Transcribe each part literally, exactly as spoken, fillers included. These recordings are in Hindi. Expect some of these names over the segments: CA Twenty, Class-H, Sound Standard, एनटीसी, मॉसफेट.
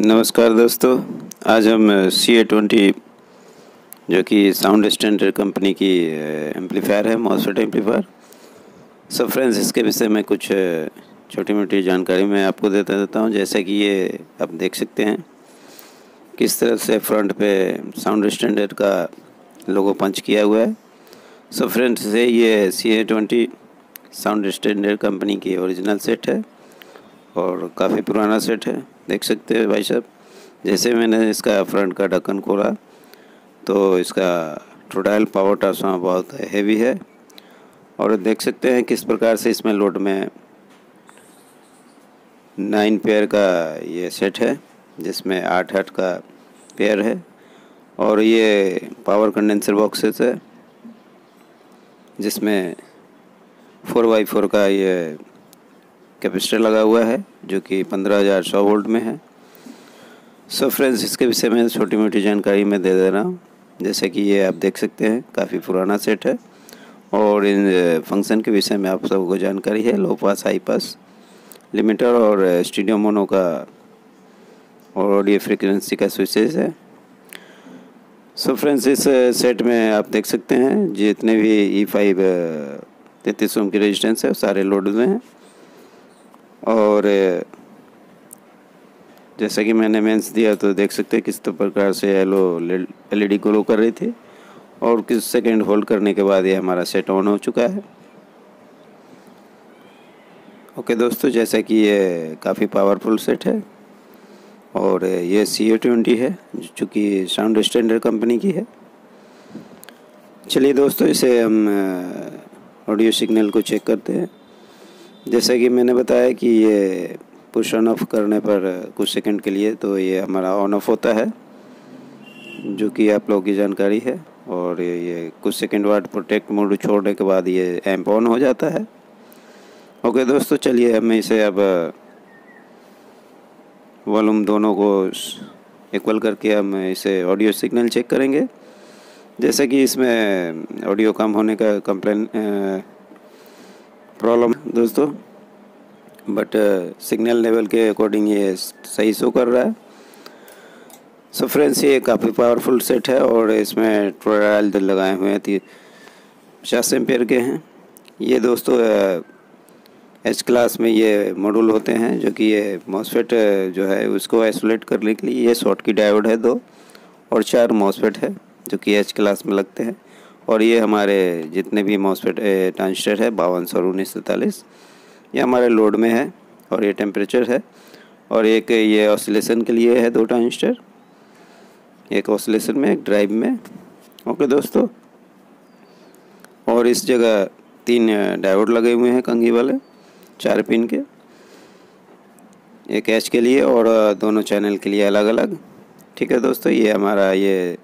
नमस्कार दोस्तों, आज हम सी ए ट्वेंटी जो कि साउंड स्टैंडर्ड कंपनी की एम्पलीफायर है, मॉसफेट एम्पलीफायर, सब फ्रेंड्स इसके विषय में कुछ छोटी मोटी जानकारी मैं आपको देता देता हूँ। जैसे कि ये आप देख सकते हैं किस तरह से फ्रंट पे साउंड स्टैंडर्ड का लोगो पंच किया हुआ है। सब फ्रेंड्स से ये C A twenty sound standard company की ओरिजिनल सेट है और काफ़ी पुराना सेट है। देख सकते हैं भाई साहब, जैसे मैंने इसका फ्रंट का ढक्कन खोला तो इसका टोटल पावर ट्रांसफार्मर बहुत हैवी है और देख सकते हैं किस प्रकार से इसमें लोड में नाइन पेयर का ये सेट है जिसमें आठ आठ का पेयर है और ये पावर कंडेंसर बॉक्सेस है जिसमें फोर बाई फोर का ये कैपेसिटर लगा हुआ है जो कि पंद्रह हज़ार सौ वोल्ट में है। सो फ्रेंड्स इसके विषय में छोटी मोटी जानकारी मैं दे दे रहा हूँ। जैसे कि ये आप देख सकते हैं काफ़ी पुराना सेट है और इन फंक्शन के विषय में आप सबको जानकारी है। Low pass, high pass, limiter और स्टीडियो मोनो का और ऑडियो फ्रिक्वेंसी का स्विचेज है। सो फ्रेंड्स इस सेट में आप देख सकते हैं जितने भी ई फाइव तैंतीस ओम की रेजिस्टेंस है सारे लोड हुए हैं और जैसा कि मैंने मेंस दिया तो देख सकते हैं किस तो प्रकार से येलो एलईडी ग्लो कर रही थी और कुछ सेकंड होल्ड करने के बाद ये हमारा सेट ऑन हो चुका है। ओके दोस्तों, जैसा कि ये काफ़ी पावरफुल सेट है और ये सी ए ट्वेंटी है जो कि साउंड स्टैंडर्ड कंपनी की है। चलिए दोस्तों, इसे हम ऑडियो सिग्नल को चेक करते हैं। जैसे कि मैंने बताया कि ये पुश ऑन ऑफ करने पर कुछ सेकंड के लिए तो ये हमारा ऑन ऑफ होता है जो कि आप लोगों की जानकारी है और ये कुछ सेकंड बाद प्रोटेक्ट मोड छोड़ने के बाद ये एम्प ऑन हो जाता है। ओके दोस्तों, चलिए हम इसे अब वॉल्यूम दोनों को इक्वल करके हम इसे ऑडियो सिग्नल चेक करेंगे। जैसे कि इसमें ऑडियो कम होने का कंप्लेन प्रॉब्लम दोस्तों, बट सिग्नल लेवल के अकॉर्डिंग ये सही शो कर रहा है। सो फ्रेंड्स ये काफ़ी पावरफुल सेट है और इसमें ट्रायल लगाए हुए हैं पचास एम्पेयर के हैं। ये दोस्तों एच क्लास में ये मॉड्यूल होते हैं जो कि ये मॉसफेट जो है उसको आइसोलेट करने के लिए ये शॉर्ट की डायोड है दो और चार मॉसफेट है जो कि एच क्लास में लगते हैं और ये हमारे जितने भी मॉसफेट ट्रांजिस्टर है बावन सौ उन्नीस सैंतालीस ये हमारे लोड में है और ये टेम्परेचर है और एक ये ऑसिलेशन के लिए है दो ट्रांजिस्टर, एक ऑसिलेशन में एक ड्राइव में। ओके दोस्तों, और इस जगह तीन डायोड लगे हुए हैं कंघी वाले चार पिन के, एक एच के लिए और दोनों चैनल के लिए अलग अलग। ठीक है दोस्तों, ये हमारा ये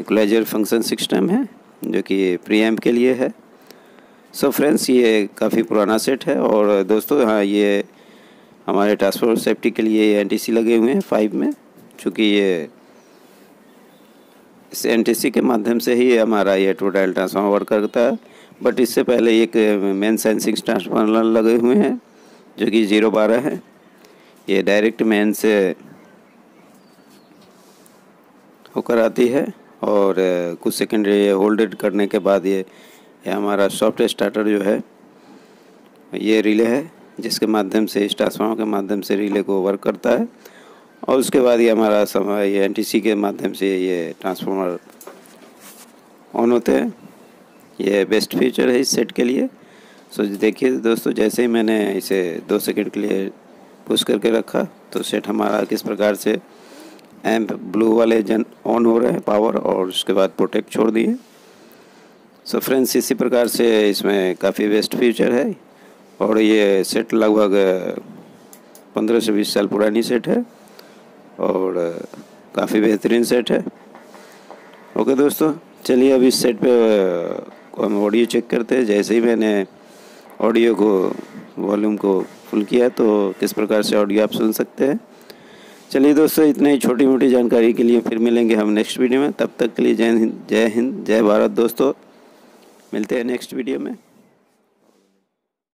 इक्वलाइजर फंक्शन सिस्टम है जो कि प्रीएम्प के लिए है। सो so फ्रेंड्स ये काफ़ी पुराना सेट है और दोस्तों हाँ, ये हमारे ट्रांसफॉर्मर सेफ्टी के लिए एनटीसी लगे हुए हैं फाइव में, चूँकि ये इस एनटीसी के माध्यम से ही हमारा ये टोटल ट्रांसफार्मर वर्क करता है। बट इससे पहले एक मेन सेंसिंग ट्रांसफार्मर लगे हुए हैं जो कि जीरो बारह है, ये डायरेक्ट मेन से होकर आती है और कुछ सेकंड ये होल्ड करने के बाद ये, ये हमारा सॉफ्ट स्टार्टर जो है ये रिले है जिसके माध्यम से इस ट्रांसफार्मर के माध्यम से रिले को वर्क करता है और उसके बाद ये हमारा समय ये एनटीसी के माध्यम से ये ट्रांसफार्मर ऑन होते हैं। ये बेस्ट फीचर है इस सेट के लिए। सो देखिए दोस्तों, जैसे ही मैंने इसे दो सेकंड के लिए पुश करके रखा तो सेट हमारा किस प्रकार से एम्प ब्लू वाले जन ऑन हो रहे हैं पावर और उसके बाद प्रोटेक्ट छोड़ दिए। सो फ्रेंड्स इसी प्रकार से इसमें काफ़ी बेस्ट फीचर है और ये सेट लगभग पंद्रह से बीस साल पुरानी सेट है और काफ़ी बेहतरीन सेट है। ओके दोस्तों, चलिए अब इस सेट पे हम ऑडियो चेक करते हैं। जैसे ही मैंने ऑडियो को वॉल्यूम को फुल किया तो किस प्रकार से ऑडियो आप सुन सकते हैं। चलिए दोस्तों, इतने ही छोटी मोटी जानकारी के लिए फिर मिलेंगे हम नेक्स्ट वीडियो में। तब तक के लिए जय हिंद, जय हिंद, जय भारत दोस्तों। मिलते हैं नेक्स्ट वीडियो में।